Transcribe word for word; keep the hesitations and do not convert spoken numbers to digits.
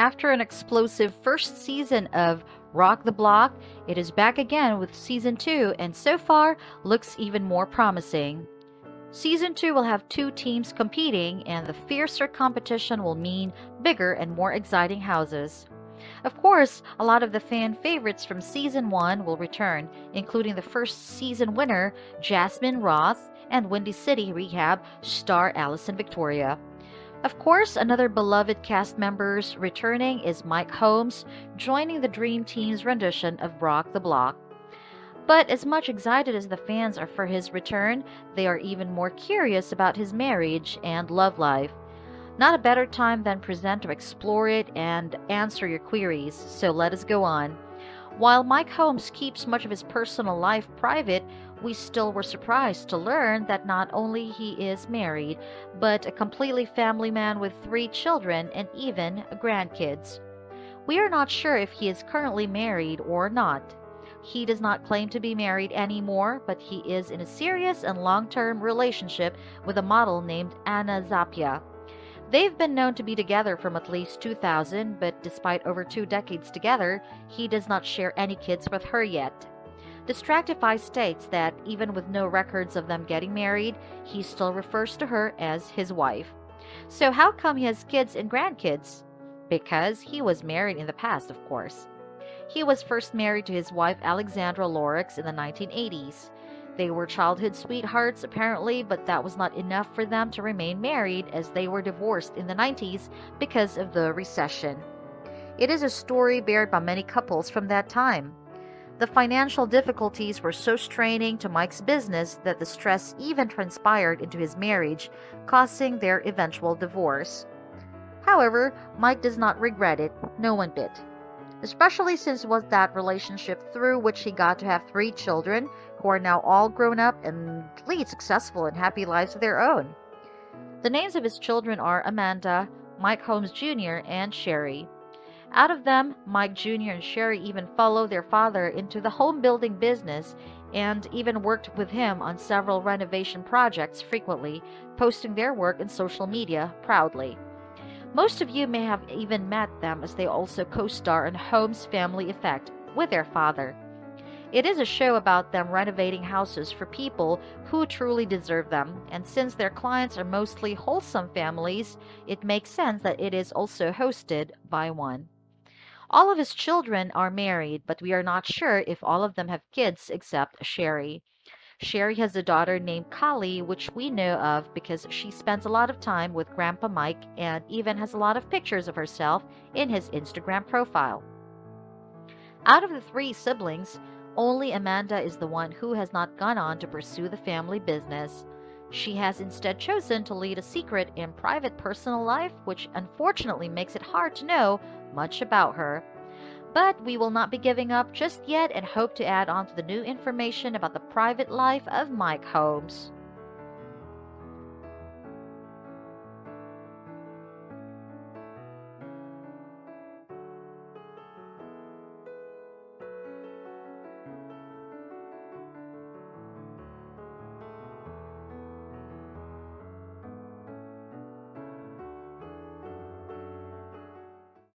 After an explosive first season of Rock the Block, it is back again with season two, and so far looks even more promising. Season two will have two teams competing, and the fiercer competition will mean bigger and more exciting houses. Of course, a lot of the fan favorites from season one will return, including the first season winner, Jasmine Roth, and Windy City Rehab star Allison Victoria. Of course, another beloved cast members returning is Mike Holmes, joining the Dream Team's rendition of Rock the Block. But as much excited as the fans are for his return, they are even more curious about his marriage and love life. Not a better time than present to explore it and answer your queries, so let us go on. While Mike Holmes keeps much of his personal life private, we still were surprised to learn that not only he is married, but a completely family man with three children and even grandkids. We are not sure if he is currently married or not. He does not claim to be married anymore, but he is in a serious and long-term relationship with a model named Anna Zappia. They've been known to be together from at least two thousand, but despite over two decades together, he does not share any kids with her yet. Distractify states that even with no records of them getting married, he still refers to her as his wife. So how come he has kids and grandkids? Because he was married in the past, of course. He was first married to his wife Alexandra Lorix in the nineteen eighties. They were childhood sweethearts apparently, but that was not enough for them to remain married as they were divorced in the nineties because of the recession. It is a story bared by many couples from that time. The financial difficulties were so straining to Mike's business that the stress even transpired into his marriage, causing their eventual divorce. However, Mike does not regret it, no one bit. Especially since it was that relationship through which he got to have three children, who are now all grown up and lead successful and happy lives of their own. The names of his children are Amanda, Mike Holmes Junior, and Sherry. Out of them, Mike Junior and Sherry even follow their father into the home building business and even worked with him on several renovation projects frequently, posting their work in social media proudly. Most of you may have even met them as they also co-star in Holmes Family Effect with their father. It is a show about them renovating houses for people who truly deserve them, and since their clients are mostly wholesome families, it makes sense that it is also hosted by one. All of his children are married, but we are not sure if all of them have kids except Sherry. Sherry has a daughter named Kali, which we know of because she spends a lot of time with Grandpa Mike and even has a lot of pictures of herself in his Instagram profile. Out of the three siblings, only Amanda is the one who has not gone on to pursue the family business. She has instead chosen to lead a secret and private personal life, which unfortunately makes it hard to know much about her. But we will not be giving up just yet and hope to add on to the new information about the private life of Mike Holmes.